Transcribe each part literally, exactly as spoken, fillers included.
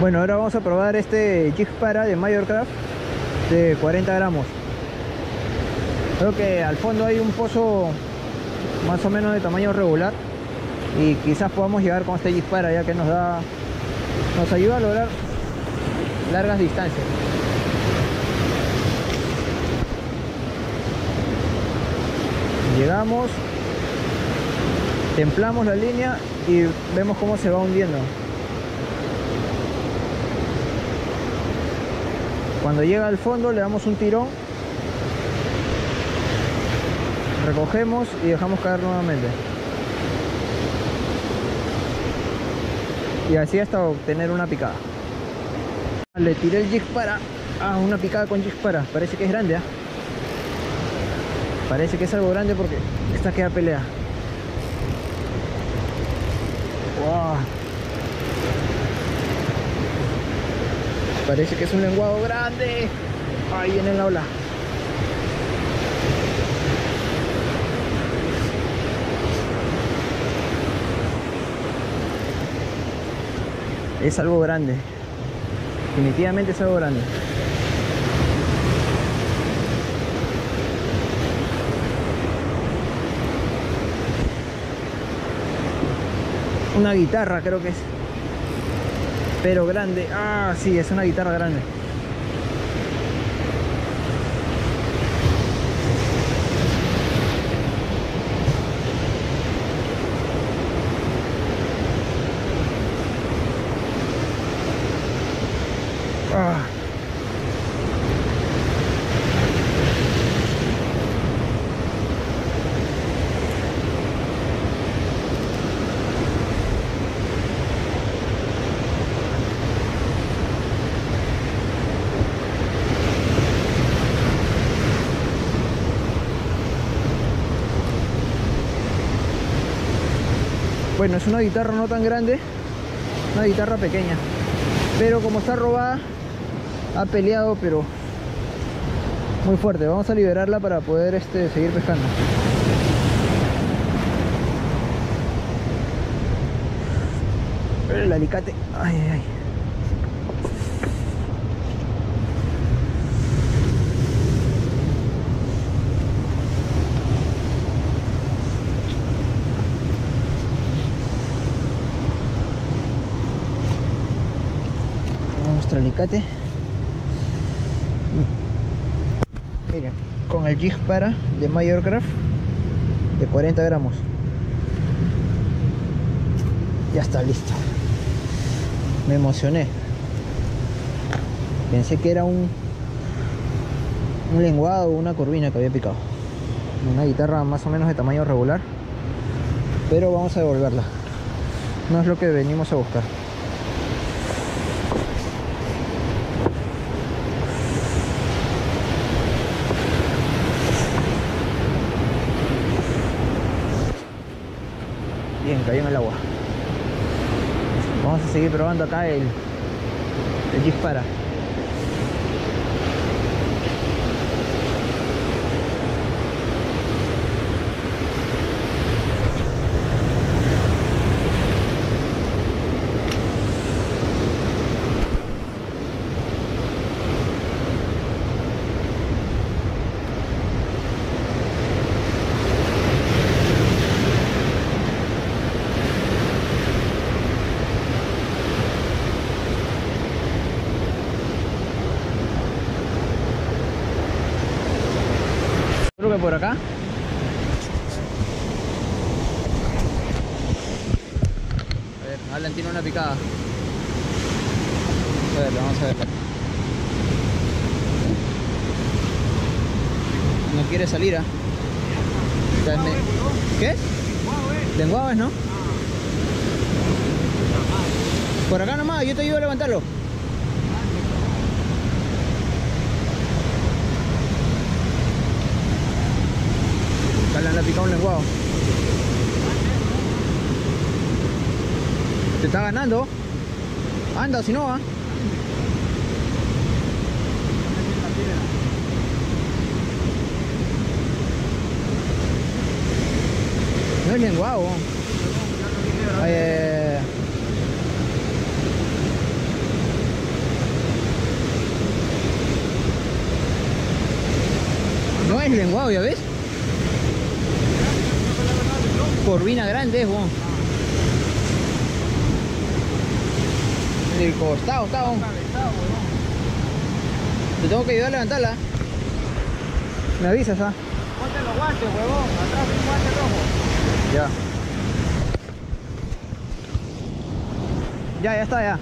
Bueno, ahora vamos a probar este Jigpara de Major Craft de cuarenta gramos. Creo que al fondo hay un pozo más o menos de tamaño regular y quizás podamos llegar con este Jigpara, ya que nos da, nos ayuda a lograr largas distancias. Llegamos, templamos la línea y vemos cómo se va hundiendo. Cuando llega al fondo le damos un tirón, recogemos y dejamos caer nuevamente. Y así hasta obtener una picada. Le tiré el Jigpara. Ah, una picada con Jigpara. Parece que es grande, ¿eh? Parece que es algo grande porque esta queda pelea. Wow. Parece que es un lenguado grande. Ahí viene la ola. Es algo grande. Definitivamente es algo grande. Una guitarra creo que es. Pero grande. Ah, sí, es una guitarra grande. Ah. Bueno, es una guitarra no tan grande, una guitarra pequeña, pero como está robada, ha peleado, pero muy fuerte. Vamos a liberarla para poder este, seguir pescando. El alicate. Ay, ay. Nuestro alicate. Miren, con el Jigpara de Major Craft de cuarenta gramos. Ya está listo. Me emocioné. Pensé que era un un lenguado o una corvina que había picado. Una guitarra más o menos de tamaño regular. Pero vamos a devolverla. No es lo que venimos a buscar. Bien, cayó en el agua. Vamos a seguir probando acá el, el Jigpara. Creo que por acá. A ver, Alan tiene una picada. Vamos a verla, vamos a verla. No quiere salir, ¿ah? ¿eh? ¿Qué? Lenguaves, ¿no? Por acá nomás, yo te ayudo a levantarlo. Le ha picado un lenguado. Te está ganando. Anda, si no va. ¿eh? No es lenguado. Eh... es lenguado, ¿ya ves? Corvina grande es, weón. En el costado está, weón. Te tengo que ayudar a levantarla. Me avisas, ¿ah? Ponte los guantes, huevón. Atrás un guante rojo. Ya. Ya, ya está, ya.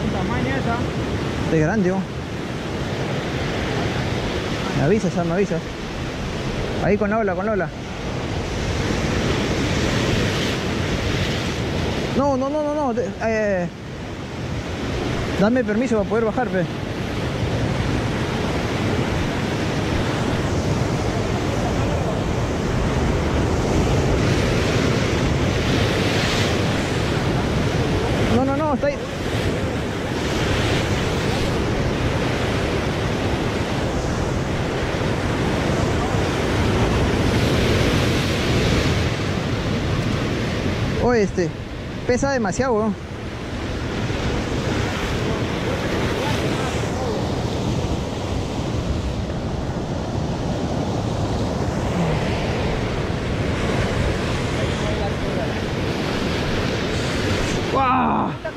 ¿Qué tamaño esa? Es grande, weón. Me avisas, ¿ah? Me avisas. Ahí con la ola, con la ola. No, no, no, no, no. Eh, dame permiso para poder bajar, pe. No, no, no, está ahí. Este pesa demasiado, weón. ¡Wow! Acá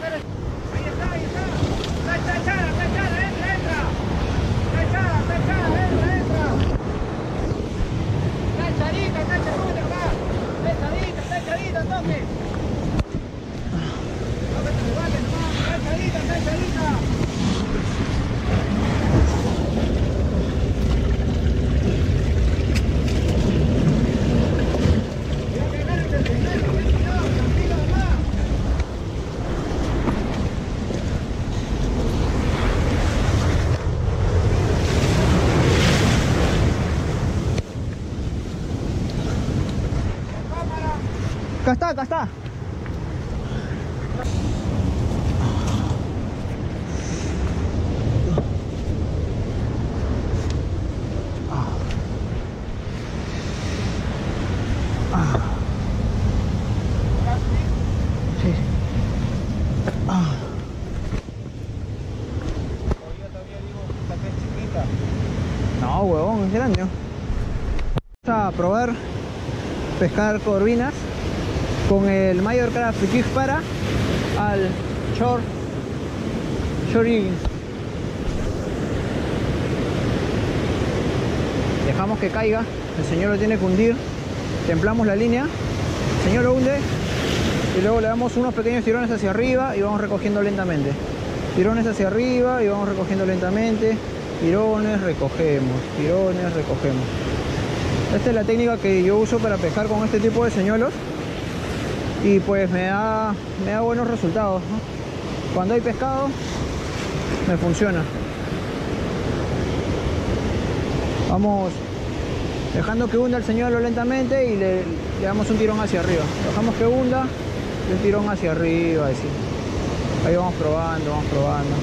está, acá está. No, huevón, es grande. Vamos a probar pescar corvinas con el Major Craft Jigpara al short short jigging. Dejamos que caiga, el señor lo tiene que hundir, templamos la línea, el señor lo hunde y luego le damos unos pequeños tirones hacia arriba y vamos recogiendo lentamente, tirones hacia arriba y vamos recogiendo lentamente, tirones, recogemos, tirones, recogemos. Esta es la técnica que yo uso para pescar con este tipo de señuelos. Y pues me da, me da buenos resultados, ¿no? Cuando hay pescado, me funciona. Vamos dejando que hunda el señuelo lentamente y le, le damos un tirón hacia arriba. Dejamos que hunda y un tirón hacia arriba, así. Ahí vamos probando, vamos probando.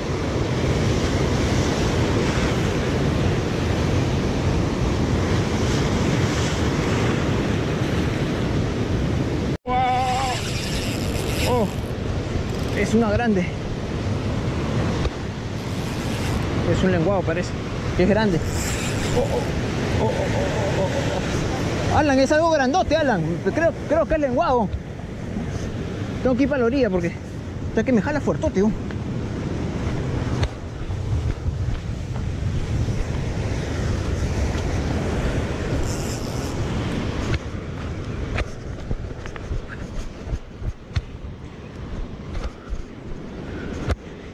Es una grande. Es un lenguado, parece. Es grande. Oh, oh, oh, oh, oh, oh. Alan, es algo grandote, Alan. Creo, creo que es lenguado. Tengo que ir para la orilla porque está que me jala fuertote. Oh.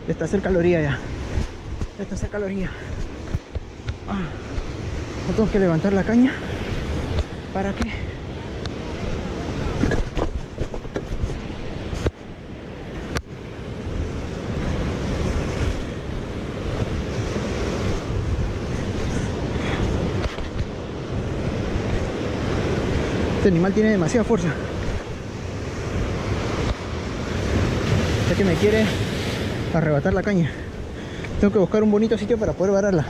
Está cerca la orilla ya. Está cerca la orilla. Ah, no tengo que levantar la caña. ¿Para qué? Este animal tiene demasiada fuerza. Ya que me quiere arrebatar la caña. Tengo que buscar un bonito sitio para poder vararla.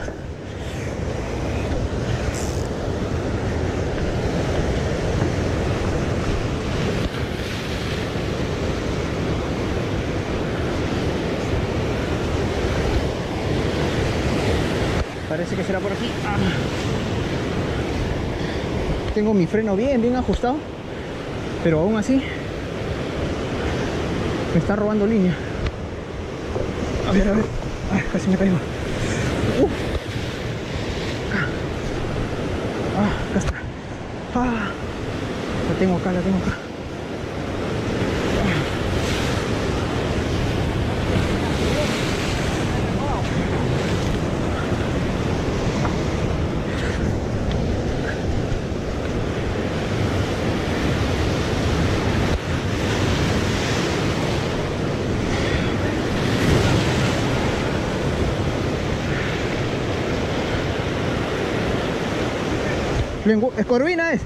Parece que que será por aquí. Ah. Tengo mi freno bien, bien ajustado, pero aún así me está robando línea. A ver, a ver. Ay, casi me caigo. Uh. Ah, acá está. Ah. La tengo acá, la tengo acá. Es Corvina, es.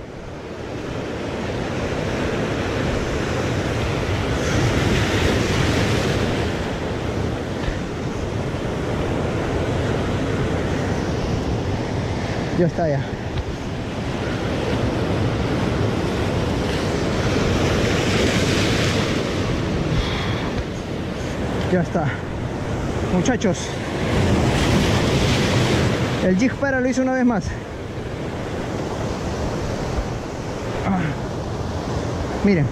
Ya está, ya. Ya está. Muchachos, el Jigpara lo hizo una vez más. Miren,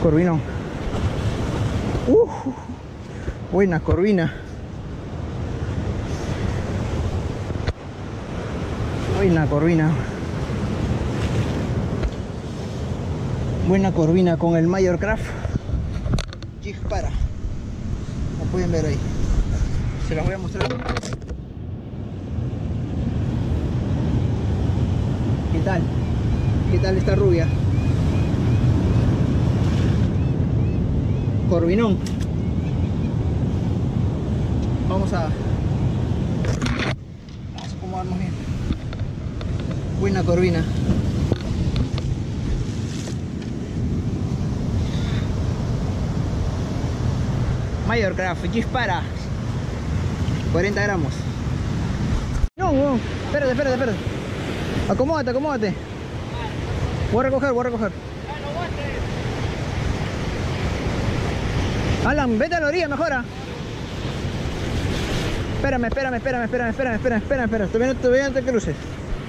Corvinón. Uh, buena Corvina. Buena Corvina. Buena Corvina con el Major Craft Jigpara. Como pueden ver ahí. Se las voy a mostrar. ¿Qué tal? ¿Qué tal esta rubia? Corvinón. Vamos a, vamos a acomodarnos bien. Buena Corvina. Major Craft Jigpara. cuarenta gramos. No, no. Espérate, espérate, espérate. Acomódate, acomódate. Voy a recoger, voy a recoger. Alan, vete a la orilla, mejora. Espérame, espérame, espérame, espérame, espérame, espérame, espérame, espérame. Todavía no, todavía no te cruces.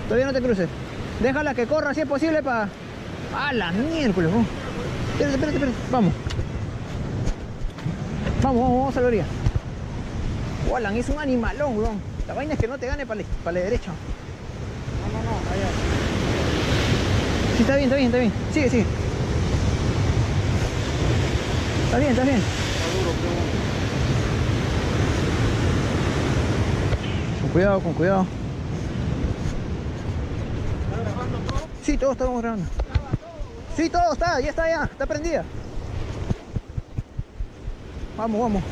Todavía no te cruces. Déjala que corra si es posible para... ¡A la miércoles! Vamos. Espérate, espérate, espérate. Vamos. Vamos, vamos, vamos a la orilla. Oh, Alan, es un animalón, weón. La vaina es que no te gane para la, para la derecha. No, no, no, allá. Sí, está bien, está bien, está bien. Sigue, sigue. Está bien, está bien. Con cuidado, con cuidado. ¿Está grabando todo? Sí, todos estamos grabando. Sí, todo está, ya está, ya. Está prendida. Vamos, vamos.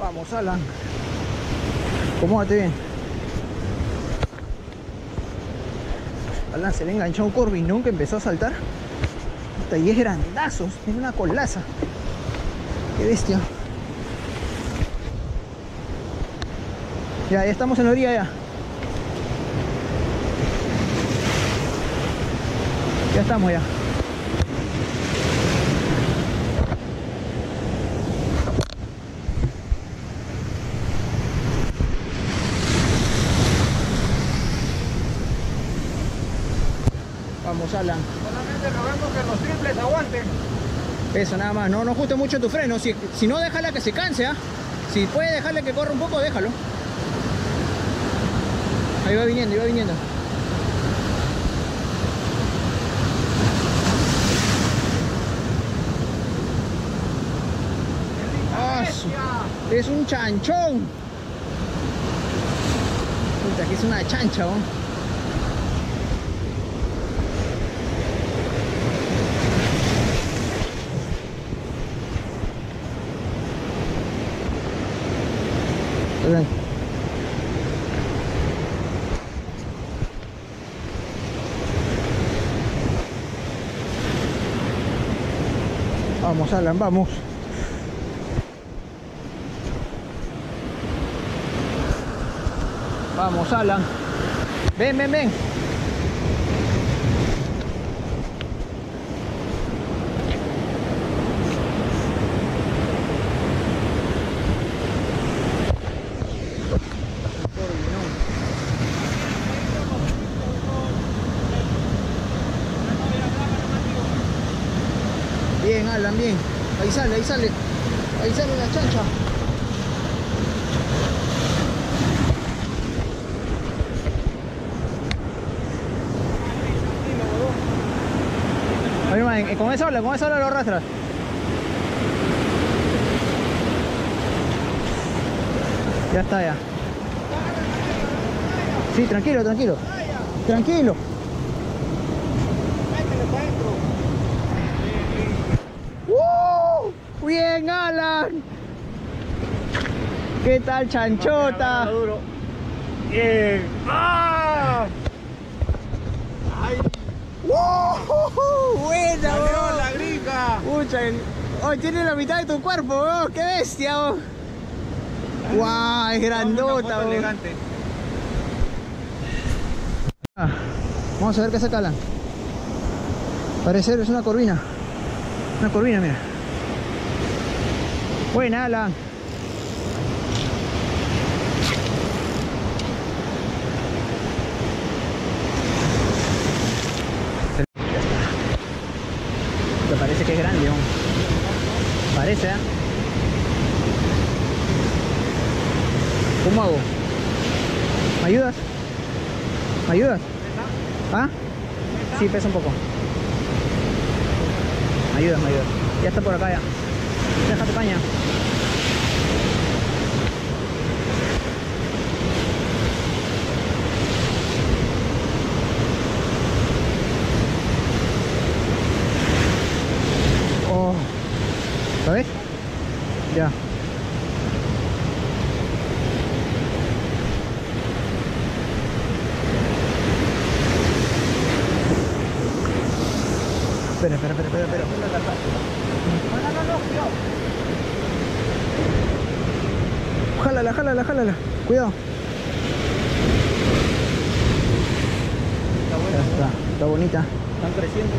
Vamos, Alan. Acomódate bien. Alan se le enganchó un Corvinón que empezó a saltar. Y es grandazo. Tiene una colaza. Qué bestia. Ya, ya estamos en la orilla ya. Ya estamos ya. Vamos, Alan. Solamente rogando que los triples aguanten. Eso nada más, no, no ajuste mucho tu freno. Si, si no, déjala que se canse, ¿eh? Si puede dejarle que corra un poco, déjalo. Ahí va viniendo, ahí va viniendo. Ah, es un chanchón. Puta, que es una chancha, ¿no? Vamos, Alan, vamos. Vamos, Alan. Ven, ven, ven. sale, ahí sale. Ahí sale la chancha. A ver, man, con esa ola, con esa ola lo arrastras. Ya está, ya. Sí, tranquilo, tranquilo. Tranquilo. ¡Uh! ¡Bien, Alan! ¿Qué tal, chanchota? ¡Bien! ¡Ah! ¡Ay! ¡Uh! ¡Buena, bro! ¡La gringa! ¡Pucha! ¡Oh, tiene la mitad de tu cuerpo, bro! ¡Qué bestia, bro! ¡Guau! ¡Wow! ¡Es grandota, bro! Elegante. Ah, vamos a ver qué saca Alan. Parecer es una corvina. Una corvina, mira. Buena, Alan. Me parece que es grande, ¿no? Parece, ¿eh? ¿Cómo hago? ¿Me ayudas? ¿Me ayudas? ¿Ah? Sí, pesa un poco. Me ayudas, me ayudas. Ya está por acá ya. Deja tu caña. Oh. ¿Sabes? Ya. Espera, espera, espera, espera, espera, espera, espera. No, no, no, cuidado. Jálala, jálala, jálala. Cuidado. Está buena. Ya está, está bonita. Están creciendo.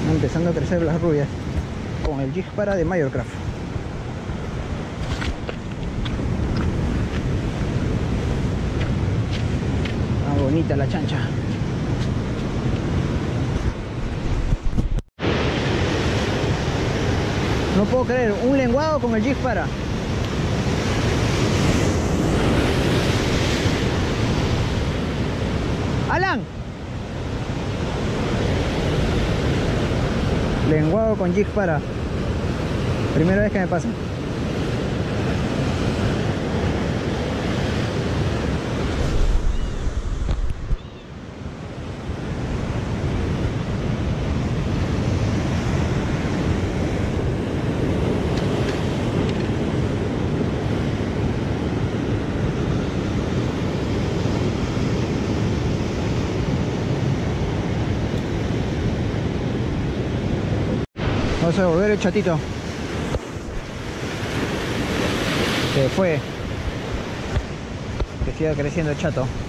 Están empezando a crecer las rubias. Con el Jigpara de Major Craft. Está bonita la chancha. No puedo creer, un lenguado con el Jigpara. ¡Alan! Lenguado con Jigpara. Primera vez que me pasa. Vamos a volver el chatito. Se fue. Que siga creciendo el chato.